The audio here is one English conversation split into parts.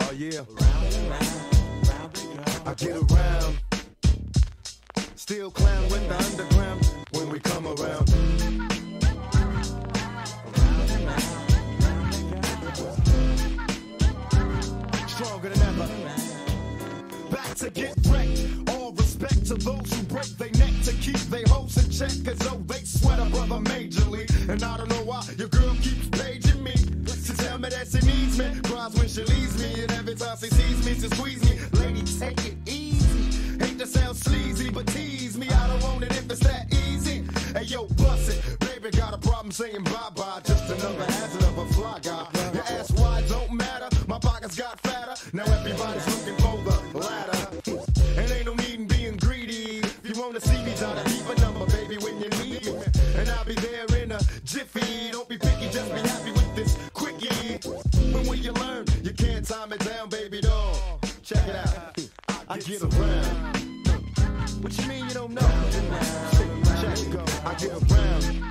Oh yeah. Round and round, round and round. I get around. Still clown with the underground when we come around. Round and round, round and round. Stronger than ever. Back to get wrecked. All respect to those who break their neck to keep their hoes in check, cause though they sweat a brother majorly. And I don't know why your girl keeps paging me to tell me that she needs me. Cries when she leaves me, and every time she sees me, she squeeze me. Lady, take it easy. Hate to sound sleazy, but tease me. I don't want it if it's that easy. Hey yo, bust it. Baby got a problem saying bye-bye. Just another hazard of a fly guy. Your ass wide don't matter. My pockets got fatter. Now everybody's looking for the ladder. And ain't no need in being greedy. If you wanna see me, try to keep a number, baby, when you need it. And I'll be there in a jiffy. Don't be picky, just be happy with this quickie. When will you learn? You can't time it down, baby, dog. Check it out. I get around. What you mean you don't know? Check it out. I get around.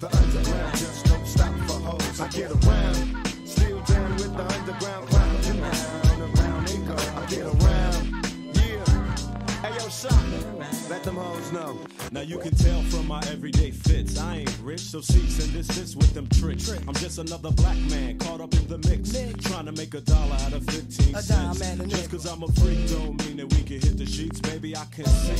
The underground just don't stop for hoes. I get around. Still down with the underground clown. I get around, yeah. Hey yo, Shock, let them hoes know. Now you can tell from my everyday fits, I ain't rich, so cease and desist with them tricks. I'm just another black man caught up in the mix, trying to make $1 out of 15 cents. Just cause I'm a freak don't mean that we can hit the sheets. Baby, I can see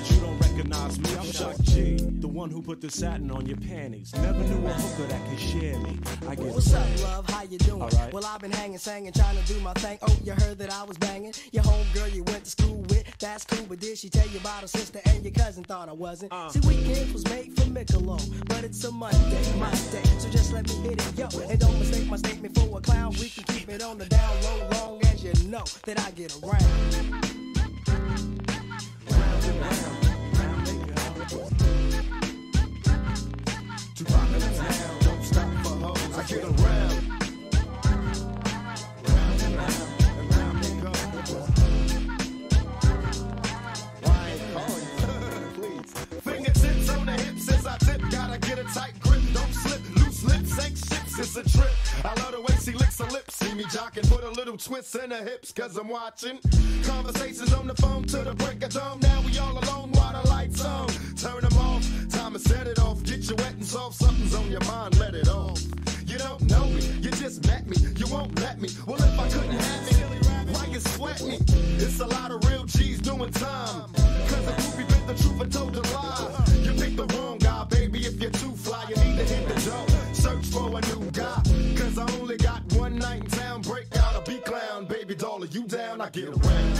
that you don't recognize me. I'm Shock G, the one who put the satin on your panties. Never knew a hooker that could share me. I get what's up, love? How you doing? Right. Well, I've been hanging, singing, trying to do my thing. Oh, you heard that I was banging your homegirl you went to school with. That's cool, but did she tell you about her sister and your cousin? Thought I was. See, weekend was made for Michelob, but it's a Monday, my day, so just let me hit it, yo. And don't mistake my statement for a clown. We can keep it on the down low, long as you know that I get around. Round and round, round and round. To rock in the town, don't stop for hoes. I get around. Round and round, round and round. Why ain't calling? Fingertips on the hips as I tip, gotta get a tight grip, don't slip, loose lips, ain't ships, it's a trip. I love the way she licks her lips, see me jockin', put a little twist in her hips, cause I'm watching. Conversations on the phone to the break of dawn, now we all alone while the lights on. Turn them off, time to set it off, get you wet and soft, something's on your mind, let it off. You don't know me, you just met me, you won't let me, well if I couldn't have it, why you sweat me? It's a lot of real G's doing time, cause a groupie bit the truth and told a lie. You picked the wrong guy, baby, if you're too fly, you need to hit the door, search for a new guy, cause I only got one night in town, break out a B-clown, baby, doll, are you down? I get around.